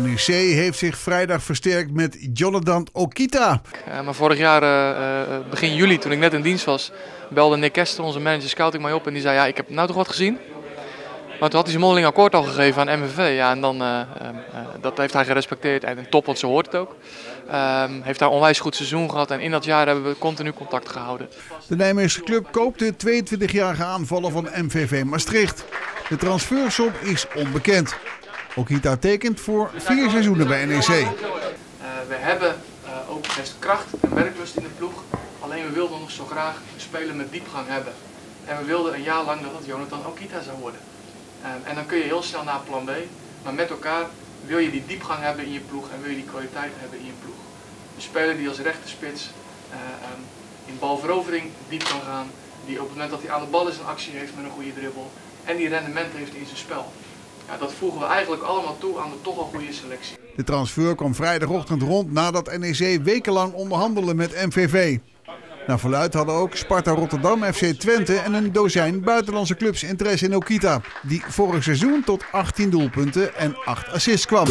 NEC heeft zich vrijdag versterkt met Jonathan Okita. Maar vorig jaar, begin juli, toen ik net in dienst was, belde Nick Kester, onze manager scouting, mij op en die zei: ja, ik heb nou toch wat gezien? Maar toen had hij zijn mondeling akkoord al gegeven aan MVV. Ja, en dan, dat heeft hij gerespecteerd en top, want ze hoort het ook. Heeft daar onwijs goed seizoen gehad en in dat jaar hebben we continu contact gehouden. De Nijmeegse club koopt de 22-jarige aanvaller van MVV Maastricht. De transfersom is onbekend. Okita tekent voor 4 seizoenen bij NEC. We hebben ook best kracht en werklust in de ploeg. Alleen we wilden nog zo graag spelen met diepgang hebben. En we wilden een jaar lang dat het Jonathan Okita zou worden. En dan kun je heel snel naar plan B. Maar met elkaar wil je die diepgang hebben in je ploeg en wil je die kwaliteit hebben in je ploeg. Een speler die als rechterspits in balverovering diep kan gaan. Die op het moment dat hij aan de bal is een actie heeft met een goede dribbel. En die rendement heeft in zijn spel. Ja, dat voegen we eigenlijk allemaal toe aan de toch al goede selectie. De transfer kwam vrijdagochtend rond nadat NEC wekenlang onderhandelde met MVV. Naar verluidt hadden ook Sparta Rotterdam, FC Twente en een dozijn buitenlandse clubs interesse in Okita, die vorig seizoen tot 18 doelpunten en 8 assists kwam.